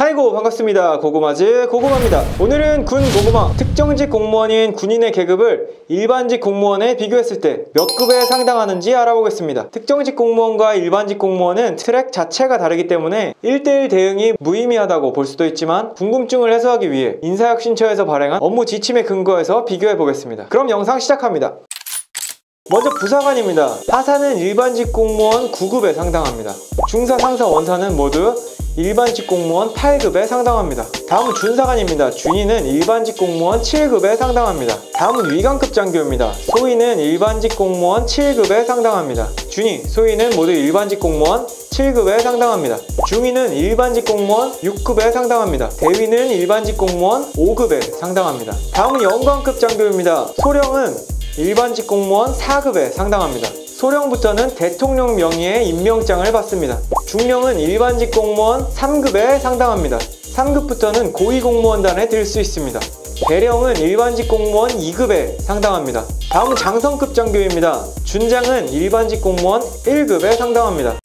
하이고 반갑습니다. 고구마즈 고구마입니다. 오늘은 군고구마, 특정직 공무원인 군인의 계급을 일반직 공무원에 비교했을 때 몇 급에 상당하는지 알아보겠습니다. 특정직 공무원과 일반직 공무원은 트랙 자체가 다르기 때문에 1:1 대응이 무의미하다고 볼 수도 있지만, 궁금증을 해소하기 위해 인사혁신처에서 발행한 업무 지침에 근거해서 비교해 보겠습니다. 그럼 영상 시작합니다. 먼저 부사관입니다. 하사는 일반직 공무원 9급에 상당합니다. 중사, 상사, 원사는 모두 일반직 공무원 8급에 상당합니다. 다음은 준사관입니다. 준위는 일반직 공무원 7급에 상당합니다. 다음은 위관급 장교입니다. 소위는 일반직 공무원 7급에 상당합니다. 준위, 소위는 모두 일반직 공무원 7급에 상당합니다. 중위는 일반직 공무원 6급에 상당합니다. 대위는 일반직 공무원 5급에 상당합니다. 다음은 영관급 장교입니다. 소령은 일반직 공무원 4급에 상당합니다. 소령부터는 대통령 명의의 임명장을 받습니다. 중령은 일반직 공무원 3급에 상당합니다. 3급부터는 고위공무원단에 들 수 있습니다. 대령은 일반직 공무원 2급에 상당합니다. 다음은 장성급 장교입니다. 준장은 일반직 공무원 1급에 상당합니다.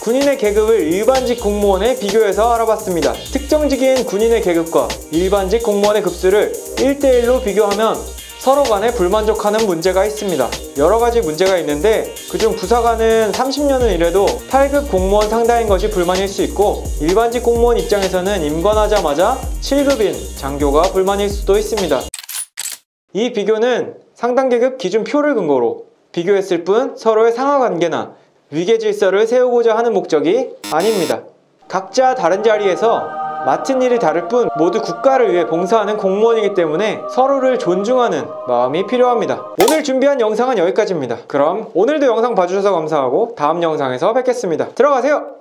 군인의 계급을 일반직 공무원에 비교해서 알아봤습니다. 특정직인 군인의 계급과 일반직 공무원의 급수를 1:1로 비교하면 서로 간에 불만족하는 문제가 있습니다. 여러 가지 문제가 있는데, 그중 부사관은 30년을 일해도 8급 공무원 상당인 것이 불만일 수 있고, 일반직 공무원 입장에서는 임관하자마자 7급인 장교가 불만일 수도 있습니다. 이 비교는 상당계급 기준표를 근거로 비교했을 뿐 서로의 상하관계나 위계질서를 세우고자 하는 목적이 아닙니다. 각자 다른 자리에서 맡은 일이 다를 뿐 모두 국가를 위해 봉사하는 공무원이기 때문에 서로를 존중하는 마음이 필요합니다. 오늘 준비한 영상은 여기까지입니다. 그럼 오늘도 영상 봐주셔서 감사하고 다음 영상에서 뵙겠습니다. 들어가세요!